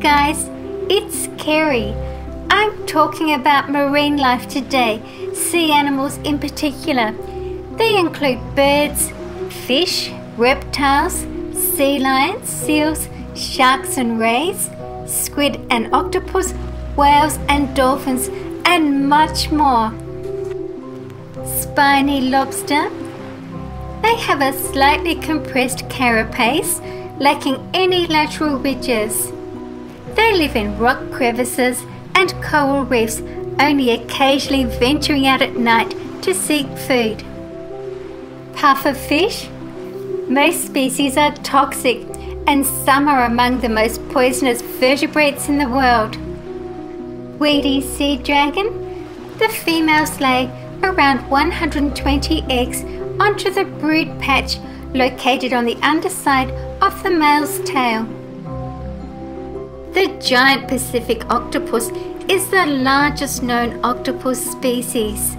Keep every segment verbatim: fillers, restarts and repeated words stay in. guys, it's Kerry. I'm talking about marine life today, sea animals in particular. They include birds, fish, reptiles, sea lions, seals, sharks and rays, squid and octopus, whales and dolphins, and much more. Spiny lobster. They have a slightly compressed carapace, lacking any lateral ridges. They live in rock crevices and coral reefs, only occasionally venturing out at night to seek food. Puffer fish. Most species are toxic, and some are among the most poisonous vertebrates in the world. Weedy sea dragon. The females lay around one hundred twenty eggs onto the brood patch located on the underside of the male's tail. The giant Pacific octopus is the largest known octopus species.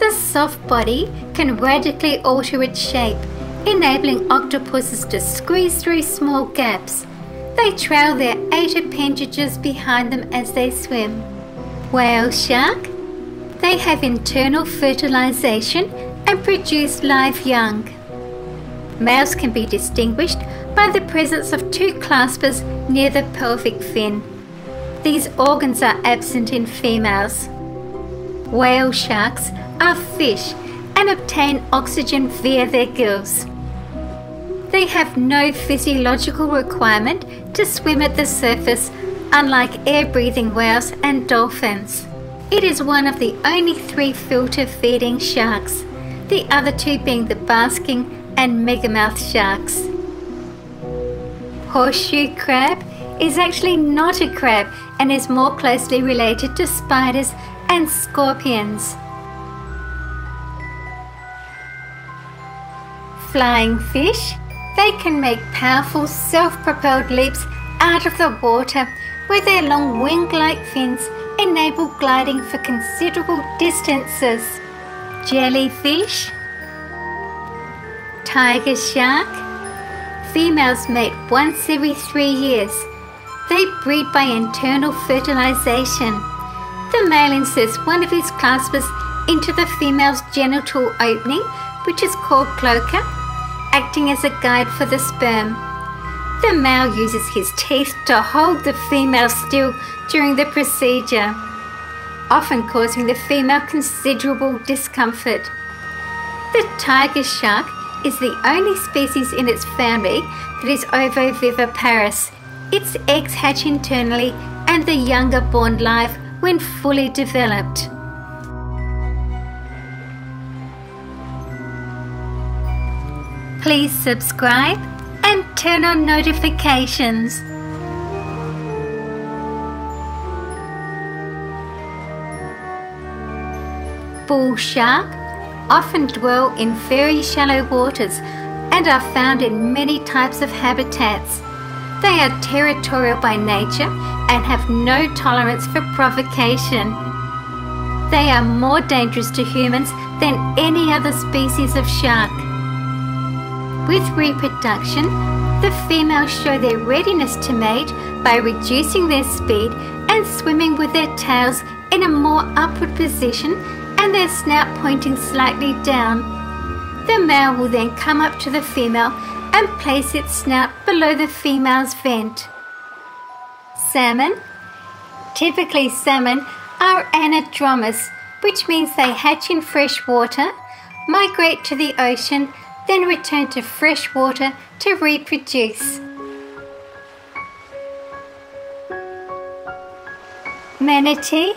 The soft body can radically alter its shape, enabling octopuses to squeeze through small gaps. They trail their eight appendages behind them as they swim. Whale shark. They have internal fertilization and produce live young. Males can be distinguished by the presence of two claspers near the pelvic fin. These organs are absent in females. Whale sharks are fish and obtain oxygen via their gills. They have no physiological requirement to swim at the surface, unlike air-breathing whales and dolphins. It is one of the only three filter-feeding sharks, the other two being the basking and megamouth sharks. Horseshoe crab is actually not a crab and is more closely related to spiders and scorpions. Flying fish. They can make powerful self-propelled leaps out of the water, where their long wing-like fins enable gliding for considerable distances. Jellyfish. Tiger shark. Females mate once every three years. They breed by internal fertilization. The male inserts one of his claspers into the female's genital opening, which is called cloaca, acting as a guide for the sperm. The male uses his teeth to hold the female still during the procedure, often causing the female considerable discomfort. The tiger shark is the only species in its family that is ovoviviparous. Its eggs hatch internally and the younger born live when fully developed. Please subscribe and turn on notifications. Bull shark often dwell in very shallow waters and are found in many types of habitats. They are territorial by nature and have no tolerance for provocation. They are more dangerous to humans than any other species of shark. With reproduction, the females show their readiness to mate by reducing their speed and swimming with their tails in a more upward position and their snout pointing slightly down. The male will then come up to the female and place its snout below the female's vent. Salmon. Typically, salmon are anadromous, which means they hatch in fresh water, migrate to the ocean, then return to fresh water to reproduce. Manatee.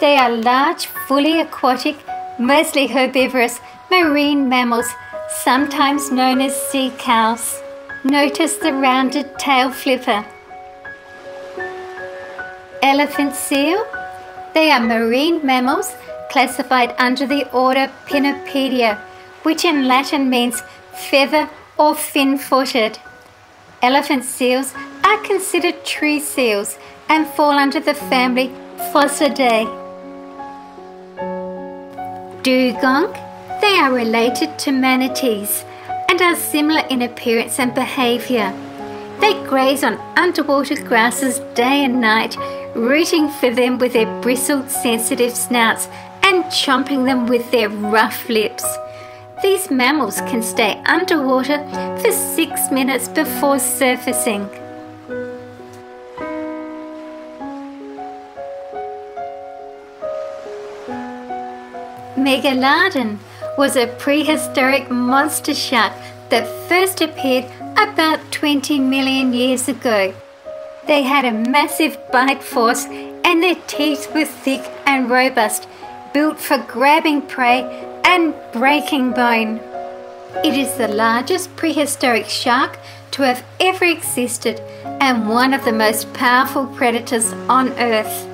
They are large, fully aquatic, mostly herbivorous marine mammals, sometimes known as sea cows. Notice the rounded tail flipper. Elephant seal. They are marine mammals classified under the order Pinnipedia, which in Latin means feather or fin-footed. Elephant seals are considered true seals and fall under the family Phocidae. Dugong. They are related to manatees and are similar in appearance and behaviour. They graze on underwater grasses day and night, rooting for them with their bristled, sensitive snouts and chomping them with their rough lips. These mammals can stay underwater for six minutes before surfacing. Megalodon was a prehistoric monster shark that first appeared about twenty million years ago. They had a massive bite force and their teeth were thick and robust, built for grabbing prey and breaking bone. It is the largest prehistoric shark to have ever existed and one of the most powerful predators on Earth.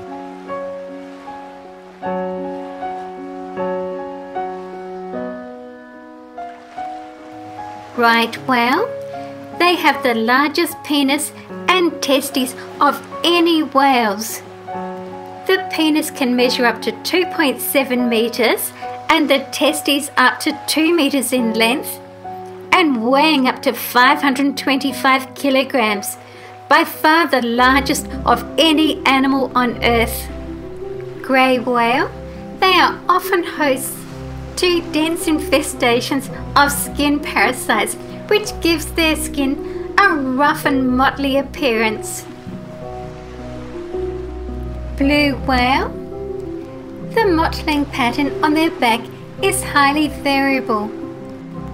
Right whale. They have the largest penis and testes of any whales. The penis can measure up to two point seven meters and the testes up to two meters in length and weighing up to five hundred twenty-five kilograms, by far the largest of any animal on Earth. Gray whale. They are often hosts to dense infestations of skin parasites, which gives their skin a rough and motley appearance. Blue whale. The mottling pattern on their back is highly variable.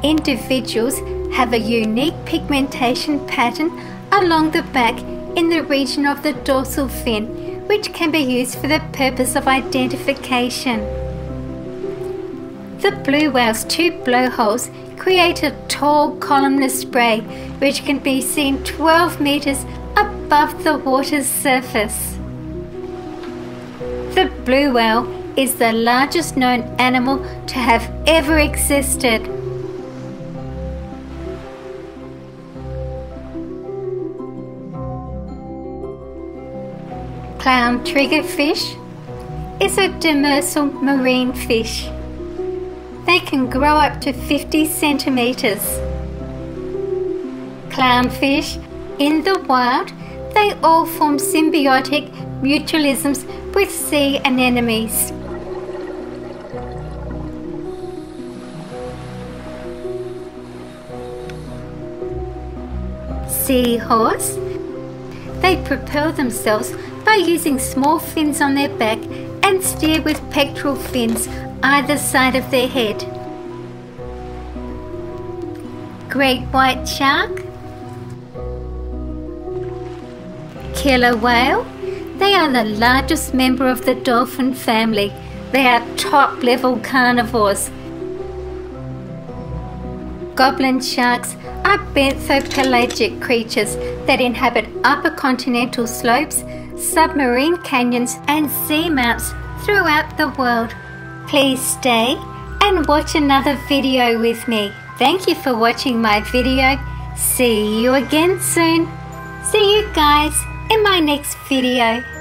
Individuals have a unique pigmentation pattern along the back in the region of the dorsal fin, which can be used for the purpose of identification. The blue whale's two blowholes create a tall columnar spray which can be seen twelve meters above the water's surface. The blue whale is the largest known animal to have ever existed. Clown triggerfish is a demersal marine fish. They can grow up to fifty centimeters. Clownfish. In the wild, they all form symbiotic mutualisms with sea anemones. Seahorse. They propel themselves by using small fins on their back and steer with pectoral fins either side of their head. Great white shark. Killer whale. They are the largest member of the dolphin family. They are top level carnivores. Goblin sharks are benthopelagic creatures that inhabit upper continental slopes, submarine canyons and seamounts throughout the world. Please stay and watch another video with me. Thank you for watching my video. See you again soon. See you guys in my next video.